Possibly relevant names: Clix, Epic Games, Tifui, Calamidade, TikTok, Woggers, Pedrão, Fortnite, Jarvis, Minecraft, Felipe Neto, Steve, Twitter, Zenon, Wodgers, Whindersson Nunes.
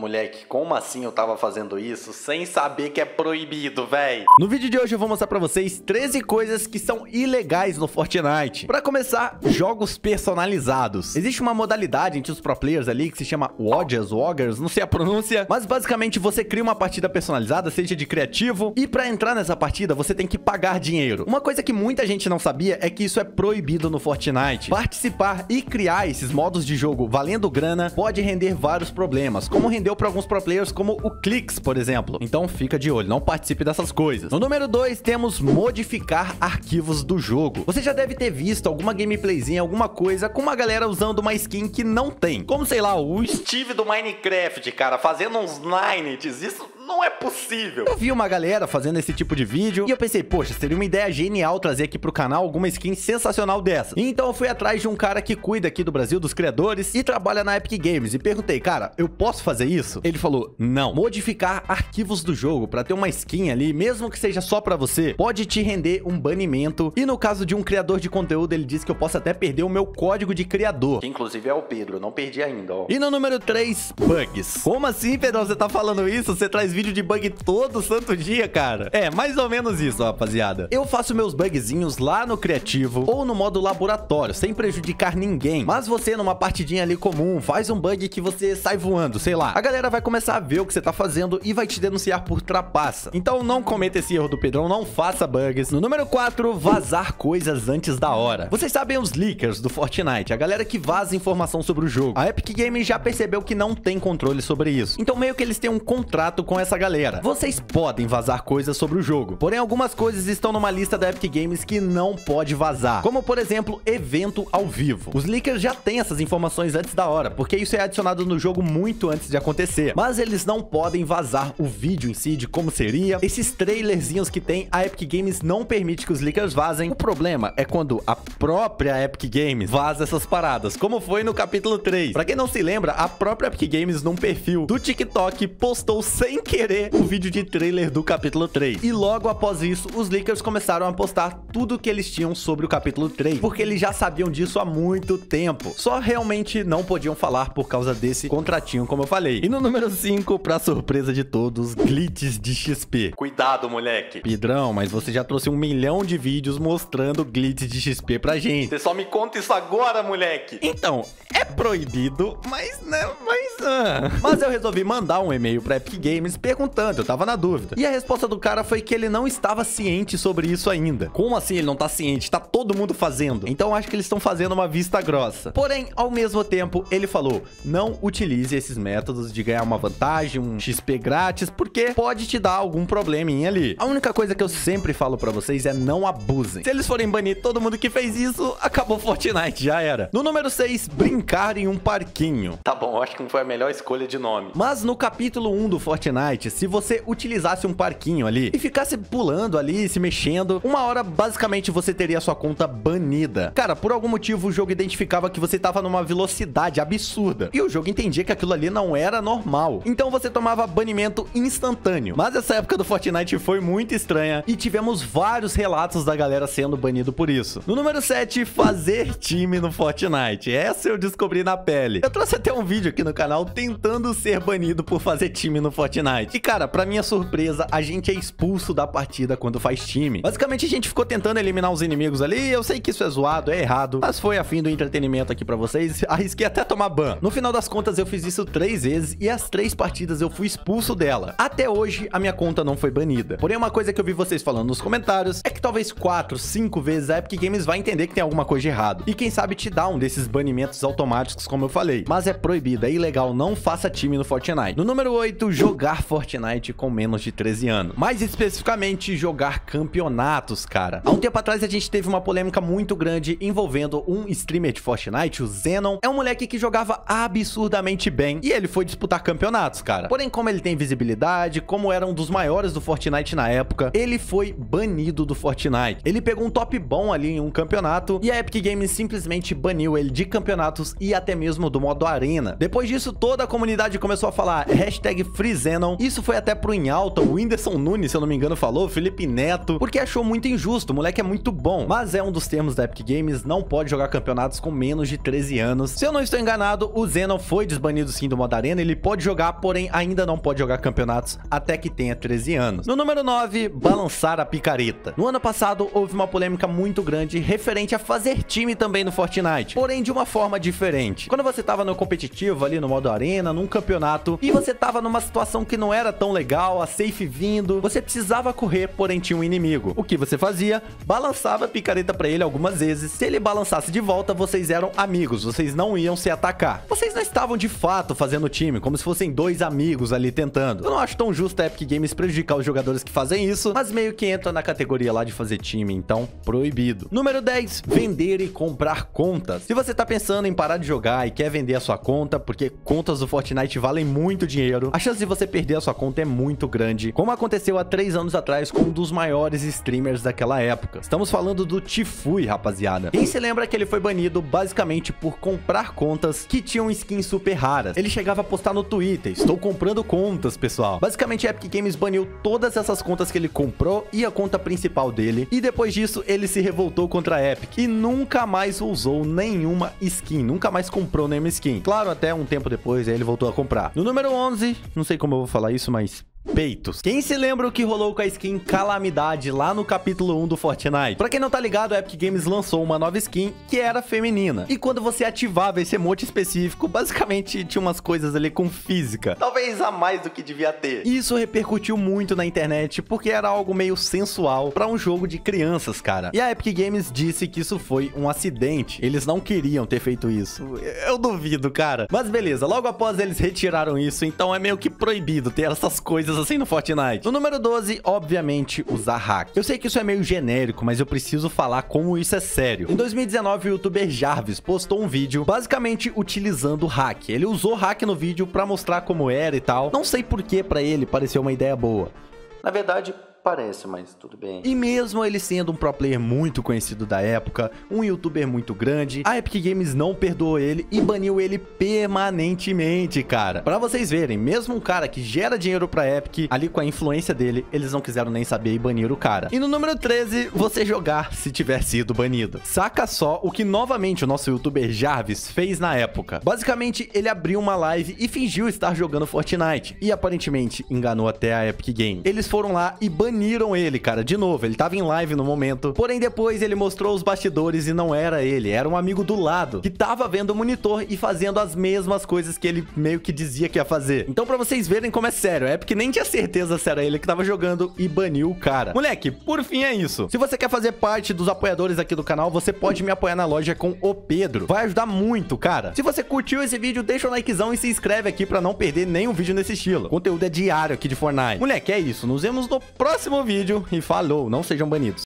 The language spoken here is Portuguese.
Moleque, como assim eu tava fazendo isso sem saber que é proibido, véi? No vídeo de hoje eu vou mostrar pra vocês 13 coisas que são ilegais no Fortnite. Pra começar, jogos personalizados. Existe uma modalidade entre os pro players ali que se chama Wodgers, Woggers, não sei a pronúncia, mas basicamente você cria uma partida personalizada, seja de criativo, e pra entrar nessa partida você tem que pagar dinheiro. Uma coisa que muita gente não sabia é que isso é proibido no Fortnite. Participar e criar esses modos de jogo valendo grana pode render vários problemas, como render para alguns pro players como o Clix, por exemplo. Então fica de olho, não participe dessas coisas. No número 2 temos modificar arquivos do jogo. Você já deve ter visto alguma gameplayzinha, alguma coisa com uma galera usando uma skin que não tem. Como, sei lá, o Steve do Minecraft, cara, fazendo uns nines. Isso não é possível. Eu vi uma galera fazendo esse tipo de vídeo e eu pensei, poxa, seria uma ideia genial trazer aqui pro canal alguma skin sensacional dessa. Então eu fui atrás de um cara que cuida aqui do Brasil, dos criadores, e trabalha na Epic Games, e perguntei, cara, eu posso fazer isso? Ele falou, não. Modificar arquivos do jogo pra ter uma skin ali, mesmo que seja só pra você, pode te render um banimento. E no caso de um criador de conteúdo, ele disse que eu posso até perder o meu código de criador, que inclusive é o Pedro, não perdi ainda, ó. E no número 3, bugs. Como assim, Pedrão, você tá falando isso? Você traz vídeo de bug todo santo dia, cara. É, mais ou menos isso, ó, rapaziada. Eu faço meus bugzinhos lá no criativo ou no modo laboratório, sem prejudicar ninguém. Mas você, numa partidinha ali comum, faz um bug que você sai voando, sei lá. A galera vai começar a ver o que você tá fazendo e vai te denunciar por trapaça. Então não cometa esse erro do Pedrão, não faça bugs. No número 4, vazar coisas antes da hora. Vocês sabem os leakers do Fortnite, a galera que vaza informação sobre o jogo. A Epic Games já percebeu que não tem controle sobre isso, então meio que eles têm um contrato com essa galera. Vocês podem vazar coisas sobre o jogo, porém algumas coisas estão numa lista da Epic Games que não pode vazar, como por exemplo, evento ao vivo. Os leakers já têm essas informações antes da hora, porque isso é adicionado no jogo muito antes de acontecer. Mas eles não podem vazar o vídeo em si de como seria. Esses trailerzinhos que tem, a Epic Games não permite que os leakers vazem. O problema é quando a própria Epic Games vaza essas paradas, como foi no capítulo 3. Pra quem não se lembra, a própria Epic Games, num perfil do TikTok, postou sem querer o vídeo de trailer do capítulo 3. E logo após isso, os leakers começaram a postar tudo que eles tinham sobre o capítulo 3, porque eles já sabiam disso há muito tempo. Só realmente não podiam falar por causa desse contratinho, como eu falei. E no número 5, pra surpresa de todos, glitches de XP. Cuidado, moleque. Pedrão, mas você já trouxe 1 milhão de vídeos mostrando glitches de XP pra gente. Você só me conta isso agora, moleque. Então, é proibido, mas, né, mas eu resolvi mandar um e-mail pra Epic Games perguntando, eu tava na dúvida. E a resposta do cara foi que ele não estava ciente sobre isso ainda. Como assim ele não tá ciente? Tá todo mundo fazendo. Então acho que eles estão fazendo uma vista grossa. Porém, ao mesmo tempo, ele falou, não utilize esses métodos de ganhar uma vantagem, um XP grátis, porque pode te dar algum probleminha ali. A única coisa que eu sempre falo pra vocês é não abusem. Se eles forem banir todo mundo que fez isso, acabou Fortnite, já era. No número 6, brincar em um parquinho. Tá bom, acho que não foi a melhor escolha de nome. Mas no capítulo 1 do Fortnite, se você utilizasse um parquinho ali e ficasse pulando ali, se mexendo, uma hora basicamente você teria a sua conta banida. Cara, por algum motivo o jogo identificava que você tava numa velocidade absurda, e o jogo entendia que aquilo ali não era normal, então você tomava banimento instantâneo. Mas essa época do Fortnite foi muito estranha e tivemos vários relatos da galera sendo banido por isso. No número 7, fazer time no Fortnite. Essa eu descobri na pele. Eu trouxe até um vídeo aqui no canal tentando ser banido por fazer time no Fortnite. E cara, pra minha surpresa, a gente é expulso da partida quando faz time. Basicamente a gente ficou tentando eliminar os inimigos ali. Eu sei que isso é zoado, é errado, mas foi a fim do entretenimento aqui pra vocês. Arrisquei até tomar ban. No final das contas eu fiz isso 3 vezes e as 3 partidas eu fui expulso dela. Até hoje, a minha conta não foi banida. Porém, uma coisa que eu vi vocês falando nos comentários é que talvez 4, 5 vezes a Epic Games vai entender que tem alguma coisa de errado. E quem sabe te dá um desses banimentos automáticos, como eu falei. Mas é proibido, é ilegal, não faça time no Fortnite. No número 8, jogar Fortnite com menos de 13 anos. Mais especificamente, jogar campeonatos, cara. Há um tempo atrás, a gente teve uma polêmica muito grande envolvendo um streamer de Fortnite, o Zenon. É um moleque que jogava absurdamente bem e ele foi disputar campeonatos, cara. Porém, como ele tem visibilidade, como era um dos maiores do Fortnite na época, ele foi banido do Fortnite. Ele pegou um top bom ali em um campeonato e a Epic Games simplesmente baniu ele de campeonatos e até mesmo do modo arena. Depois disso, toda a comunidade começou a falar #FreeZenon. Isso foi até pro em alta, o Whindersson Nunes, se eu não me engano, falou, Felipe Neto, porque achou muito injusto, o moleque é muito bom. Mas é um dos termos da Epic Games, não pode jogar campeonatos com menos de 13 anos. Se eu não estou enganado, o Zenon foi desbanido sim do modo arena, ele Ele pode jogar, porém ainda não pode jogar campeonatos até que tenha 13 anos. No número 9, balançar a picareta. No ano passado, houve uma polêmica muito grande referente a fazer time também no Fortnite, porém de uma forma diferente. Quando você tava no competitivo ali, no modo arena, num campeonato, e você tava numa situação que não era tão legal, a safe vindo, você precisava correr, porém tinha um inimigo. O que você fazia? Balançava a picareta pra ele algumas vezes. Se ele balançasse de volta, vocês eram amigos, vocês não iam se atacar. Vocês não estavam de fato fazendo time, como se fossem dois amigos ali tentando. Eu não acho tão justo a Epic Games prejudicar os jogadores que fazem isso, mas meio que entra na categoria lá de fazer time, então proibido. Número 10, vender e comprar contas. Se você tá pensando em parar de jogar e quer vender a sua conta, porque contas do Fortnite valem muito dinheiro, a chance de você perder a sua conta é muito grande, como aconteceu há 3 anos atrás com um dos maiores streamers daquela época. Estamos falando do Tifui, rapaziada. Quem se lembra que ele foi banido basicamente por comprar contas que tinham skins super raras. Ele chegava a postar no Twitter: estou comprando contas, pessoal. Basicamente a Epic Games baniu todas essas contas que ele comprou e a conta principal dele, e depois disso ele se revoltou contra a Epic e nunca mais usou nenhuma skin, nunca mais comprou nenhuma skin. Claro, até um tempo depois aí ele voltou a comprar. No número 11, não sei como eu vou falar isso, mas... peitos. Quem se lembra o que rolou com a skin Calamidade lá no capítulo 1 do Fortnite? Pra quem não tá ligado, a Epic Games lançou uma nova skin que era feminina. E quando você ativava esse emote específico, basicamente tinha umas coisas ali com física, talvez a mais do que devia ter. E isso repercutiu muito na internet, porque era algo meio sensual pra um jogo de crianças, cara. E a Epic Games disse que isso foi um acidente. Eles não queriam ter feito isso. Eu duvido, cara. Mas beleza, logo após eles retiraram isso, então é meio que proibido ter essas coisas assim no Fortnite. No número 12, obviamente, usar hack. Eu sei que isso é meio genérico, mas eu preciso falar como isso é sério. Em 2019, o youtuber Jarvis postou um vídeo basicamente utilizando hack. Ele usou hack no vídeo pra mostrar como era e tal. Não sei por que pra ele pareceu uma ideia boa. Na verdade... parece, mas tudo bem. E mesmo ele sendo um pro player muito conhecido da época, um youtuber muito grande, a Epic Games não perdoou ele e baniu ele permanentemente, cara. Pra vocês verem, mesmo um cara que gera dinheiro pra Epic, ali com a influência dele, eles não quiseram nem saber e baniram o cara. E no número 13, você jogar se tiver sido banido. Saca só o que novamente o nosso youtuber Jarvis fez na época. Basicamente, ele abriu uma live e fingiu estar jogando Fortnite, e aparentemente enganou até a Epic Games. Eles foram lá e baniram ele, cara, de novo. Ele tava em live no momento, porém depois ele mostrou os bastidores e não era ele, era um amigo do lado, que tava vendo o monitor e fazendo as mesmas coisas que ele meio que dizia que ia fazer. Então pra vocês verem como é sério, a Epic nem tinha certeza se era ele que tava jogando e baniu o cara. Moleque, por fim é isso. Se você quer fazer parte dos apoiadores aqui do canal, você pode me apoiar na loja com o Pedro. Vai ajudar muito, cara. Se você curtiu esse vídeo, deixa o likezão e se inscreve aqui pra não perder nenhum vídeo nesse estilo. O conteúdo é diário aqui de Fortnite. Moleque, é isso. Nos vemos no próximo vídeo e falou, não sejam banidos.